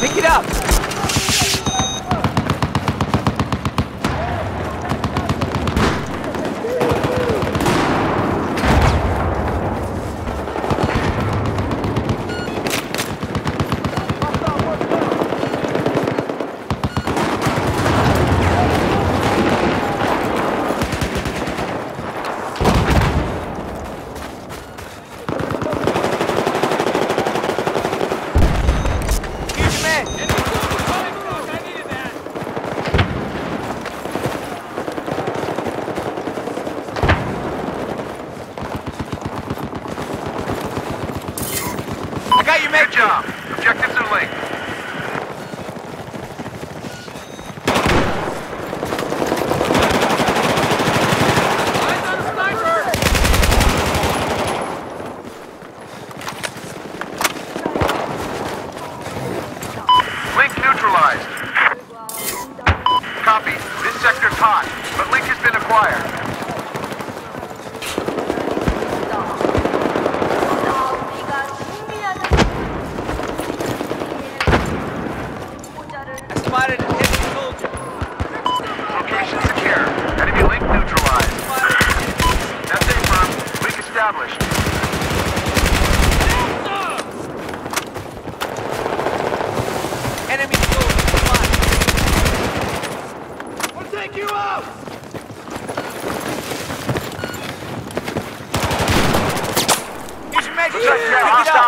Pick it up!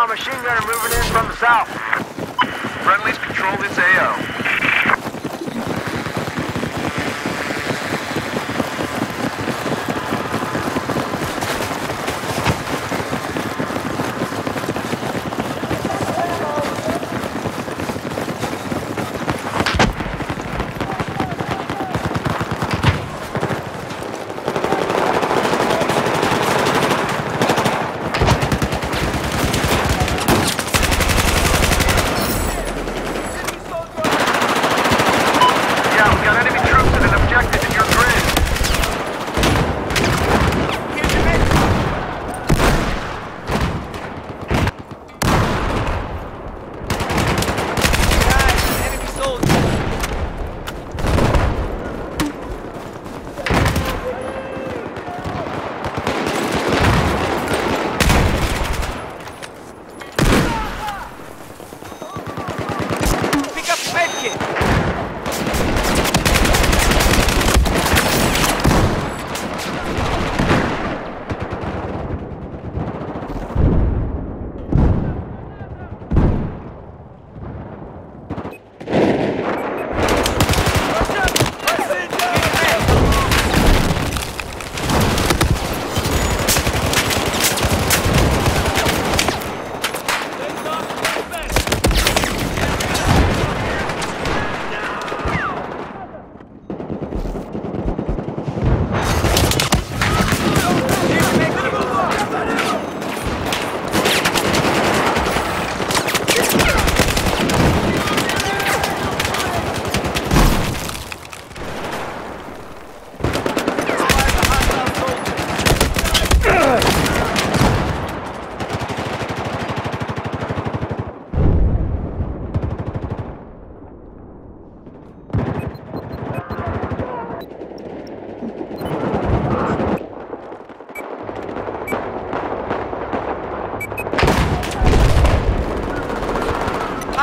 Machine gunner moving in from the south. Friendlies control this AO.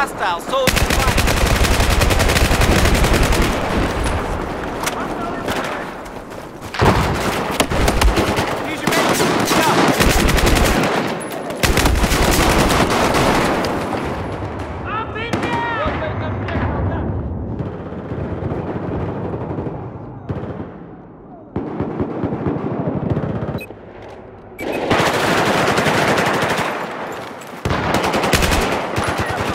Hostile soldier spotted. Here's your man.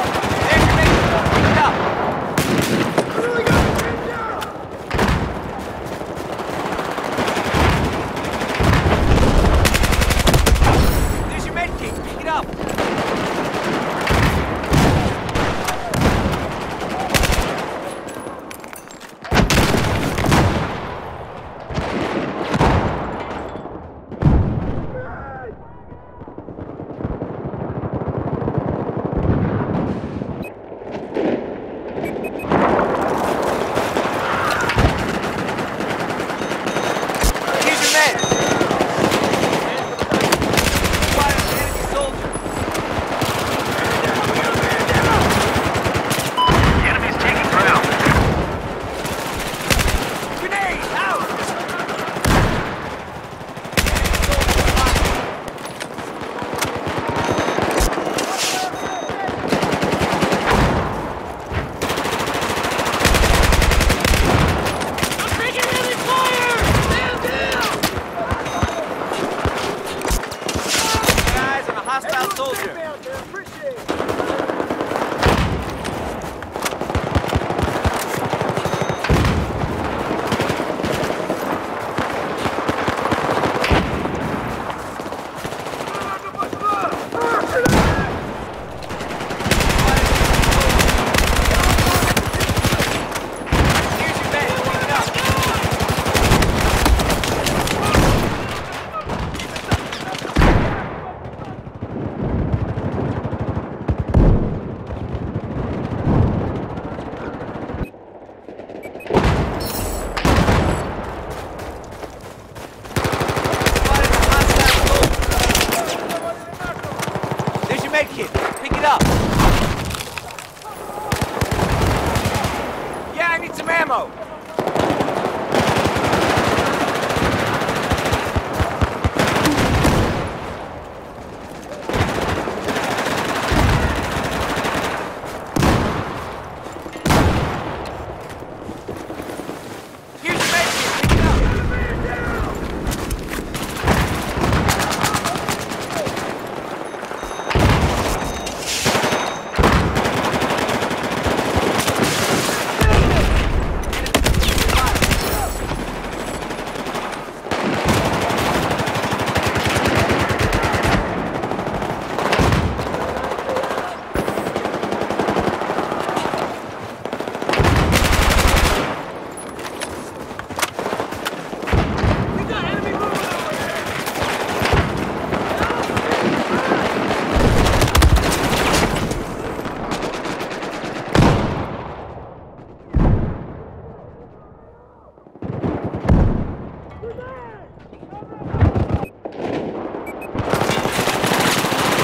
Up and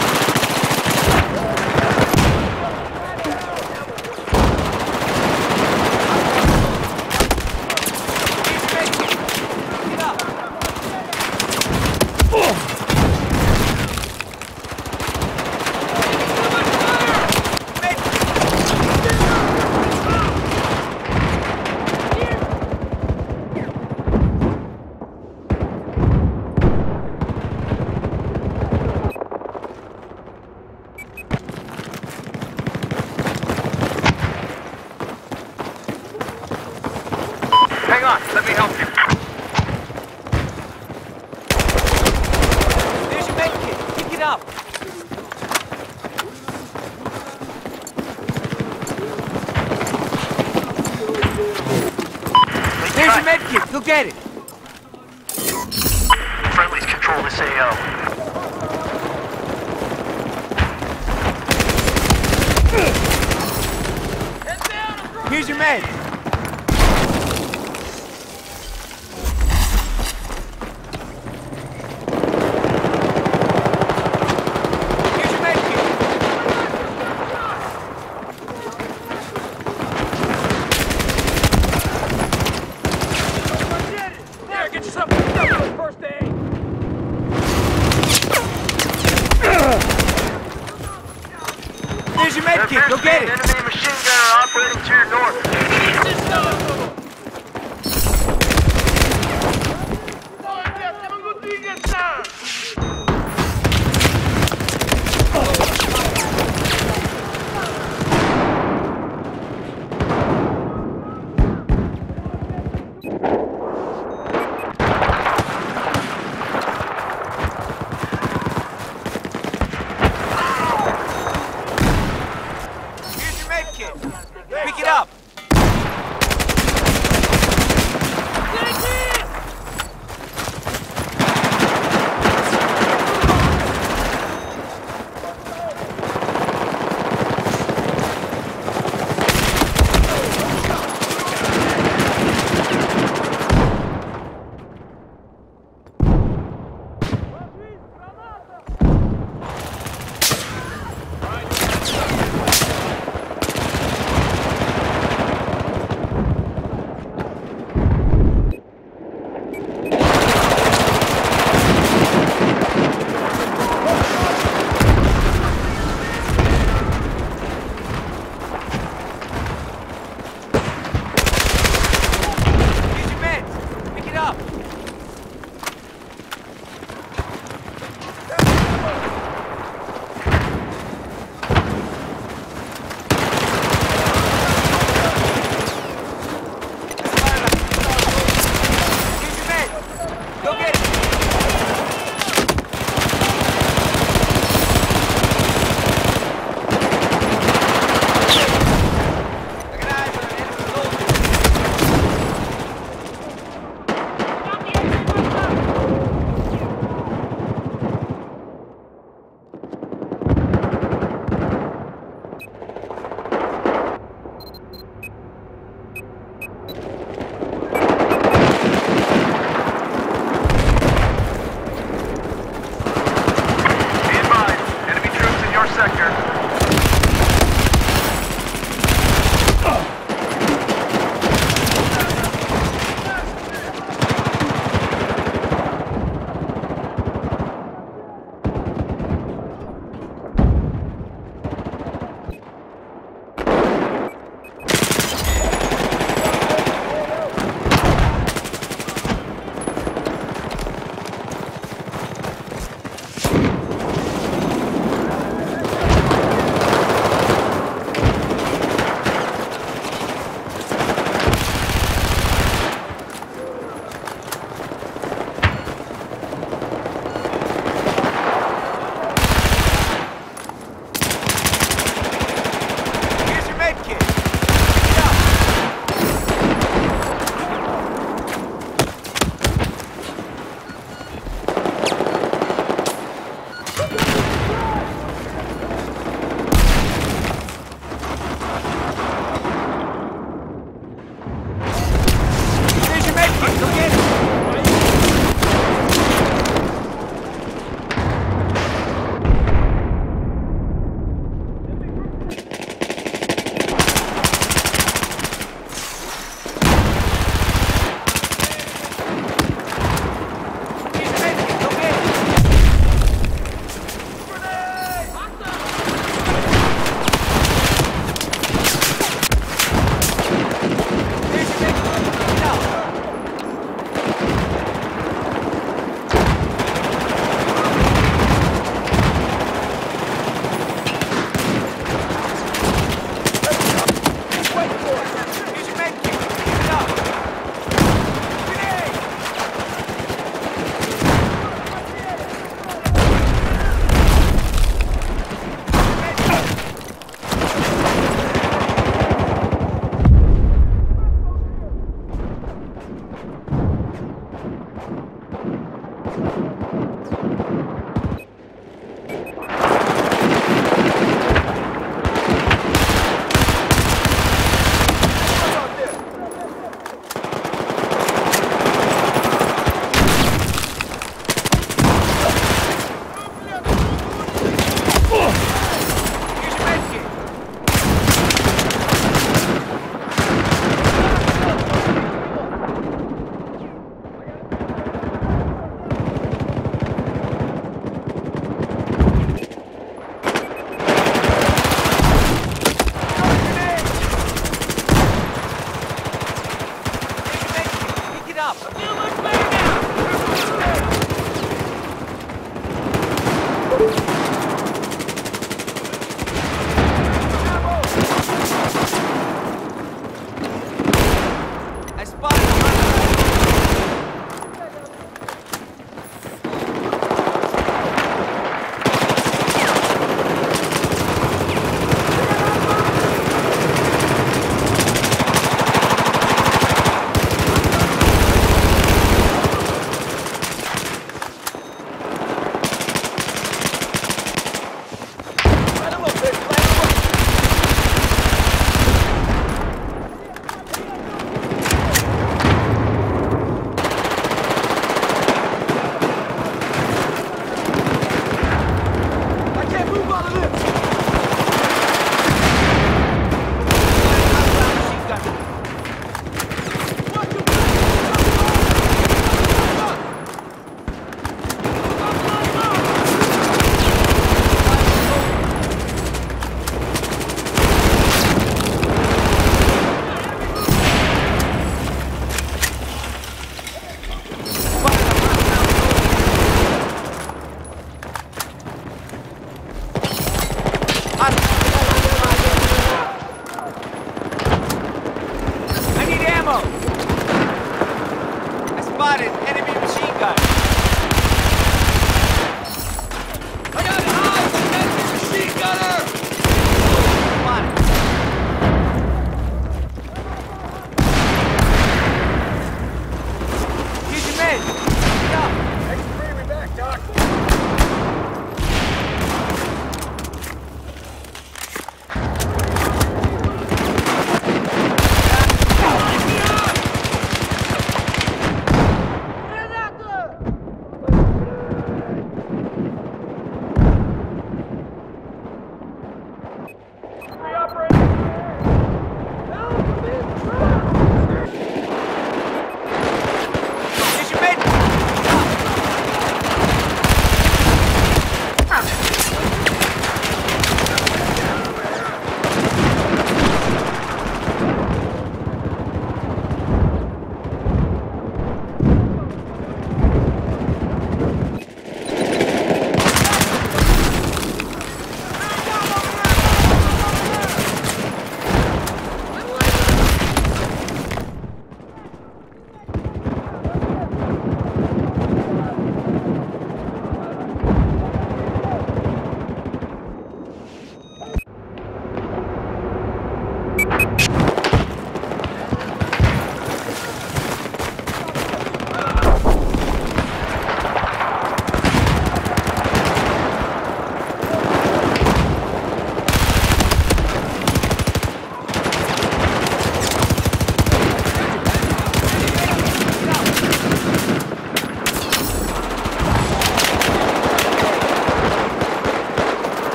down. Let me help you. There's your med kit. Pick it up. There's your med kit. Go get it. Friendlies control this AO. Here's your med. First aid! There's your med kit, go get it! Enemy machine gunner operating to your north. Pick it up! Take it!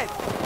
head.